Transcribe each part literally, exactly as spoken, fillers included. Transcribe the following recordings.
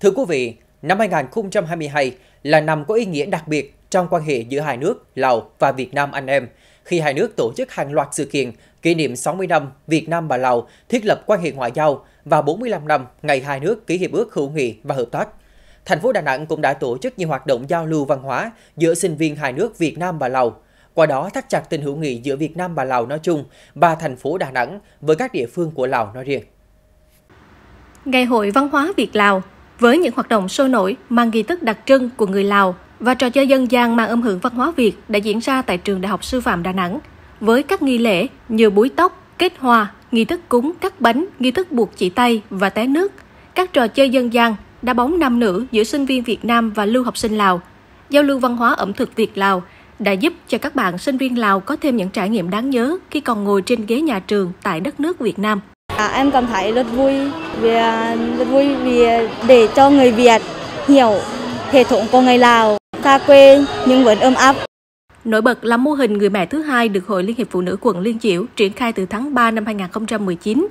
Thưa quý vị, năm hai nghìn không trăm hai mươi hai là năm có ý nghĩa đặc biệt trong quan hệ giữa hai nước Lào và Việt Nam anh em, khi hai nước tổ chức hàng loạt sự kiện kỷ niệm sáu mươi năm Việt Nam và Lào thiết lập quan hệ ngoại giao và bốn mươi lăm năm ngày hai nước ký hiệp ước hữu nghị và hợp tác. Thành phố Đà Nẵng cũng đã tổ chức nhiều hoạt động giao lưu văn hóa giữa sinh viên hai nước Việt Nam và Lào, qua đó thắt chặt tình hữu nghị giữa Việt Nam và Lào nói chung và thành phố Đà Nẵng với các địa phương của Lào nói riêng. Ngày hội văn hóa Việt-Lào với những hoạt động sôi nổi mang nghi thức đặc trưng của người Lào và trò chơi dân gian mang âm hưởng văn hóa Việt đã diễn ra tại Trường Đại học Sư phạm Đà Nẵng với các nghi lễ như búi tóc, kết hoa, nghi thức cúng cắt bánh, nghi thức buộc chỉ tay và té nước, các trò chơi dân gian, đá bóng nam nữ giữa sinh viên Việt Nam và lưu học sinh Lào. Giao lưu văn hóa ẩm thực Việt-Lào đã giúp cho các bạn sinh viên Lào có thêm những trải nghiệm đáng nhớ khi còn ngồi trên ghế nhà trường tại đất nước Việt Nam. À, em cảm thấy rất vui vì rất vui vì để cho người Việt hiểu hệ thống của người Lào, xa quê nhưng vẫn ấm áp. Nổi bật là mô hình người mẹ thứ hai được Hội Liên hiệp Phụ nữ quận Liên Chiểu triển khai từ tháng ba năm hai nghìn không trăm mười chín.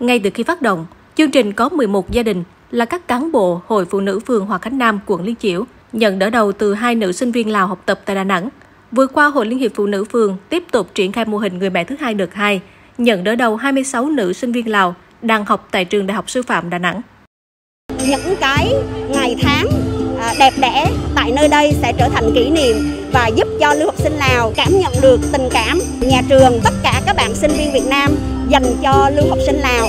Ngay từ khi phát động, chương trình có mười một gia đình là các cán bộ Hội Phụ nữ phường Hòa Khánh Nam, quận Liên Chiểu nhận đỡ đầu từ hai nữ sinh viên Lào học tập tại Đà Nẵng. Vừa qua, Hội Liên hiệp Phụ nữ phường tiếp tục triển khai mô hình người mẹ thứ hai đợt hai, nhận đỡ đầu hai mươi sáu nữ sinh viên Lào đang học tại Trường Đại học Sư phạm Đà Nẵng. Những cái ngày tháng đẹp đẽ tại nơi đây sẽ trở thành kỷ niệm và giúp cho lưu học sinh Lào cảm nhận được tình cảm nhà trường, tất cả các bạn sinh viên Việt Nam dành cho lưu học sinh Lào.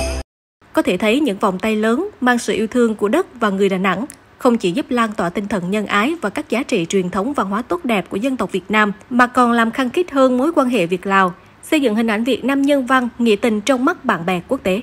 Có thể thấy những vòng tay lớn mang sự yêu thương của đất và người Đà Nẵng không chỉ giúp lan tỏa tinh thần nhân ái và các giá trị truyền thống văn hóa tốt đẹp của dân tộc Việt Nam mà còn làm khăng khít hơn mối quan hệ Việt-Lào, xây dựng hình ảnh Việt Nam nhân văn, nghĩa tình trong mắt bạn bè quốc tế.